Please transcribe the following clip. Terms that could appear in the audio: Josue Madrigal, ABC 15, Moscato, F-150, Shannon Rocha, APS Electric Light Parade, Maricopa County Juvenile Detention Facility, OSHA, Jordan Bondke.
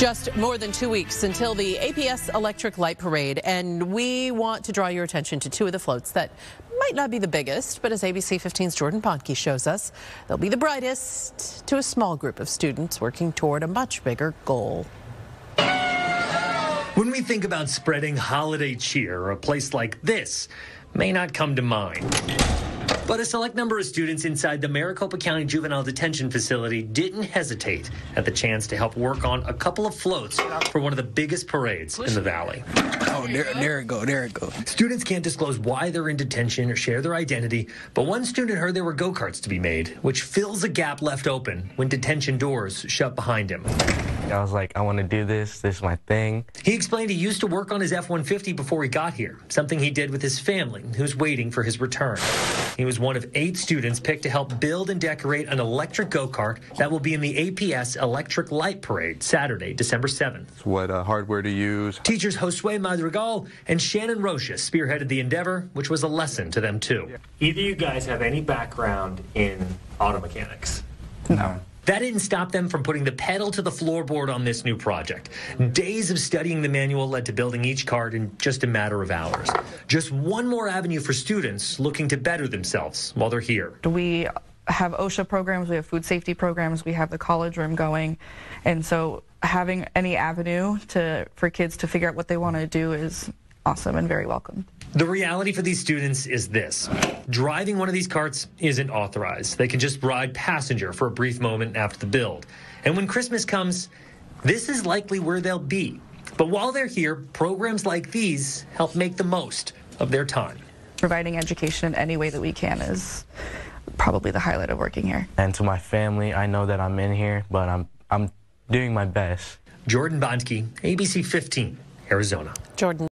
Just more than 2 weeks until the APS Electric Light Parade, and we want to draw your attention to two of the floats that might not be the biggest, but as ABC 15's Jordan Bondke shows us, they'll be the brightest to a small group of students working toward a much bigger goal. When we think about spreading holiday cheer, a place like this may not come to mind. But a select number of students inside the Maricopa County Juvenile Detention Facility didn't hesitate at the chance to help work on a couple of floats for one of the biggest parades in the valley. Oh, there it go. Students can't disclose why they're in detention or share their identity, but one student heard there were go-karts to be made, which fills a gap left open when detention doors shut behind him. I was like, I want to do this. This is my thing. He explained he used to work on his F-150 before he got here, something he did with his family, who's waiting for his return. He was one of 8 students picked to help build and decorate an electric go-kart that will be in the APS Electric Light Parade Saturday, December 7th. What hardware to use. Teachers Josue Madrigal and Shannon Rocha spearheaded the endeavor, which was a lesson to them, too. Either you guys have any background in auto mechanics? No. That didn't stop them from putting the pedal to the floorboard on this new project. Days of studying the manual led to building each cart in just a matter of hours. Just one more avenue for students looking to better themselves while they're here. We have OSHA programs, we have food safety programs, we have the college room going, and so having any avenue for kids to figure out what they want to do is awesome and very welcome. The reality for these students is this. Driving one of these carts isn't authorized. They can just ride passenger for a brief moment after the build. And when Christmas comes, this is likely where they'll be. But while they're here, programs like these help make the most of their time. Providing education in any way that we can is probably the highlight of working here. And to my family, I know that I'm in here, but I'm doing my best. Jordan Bondke, ABC 15, Arizona. Jordan.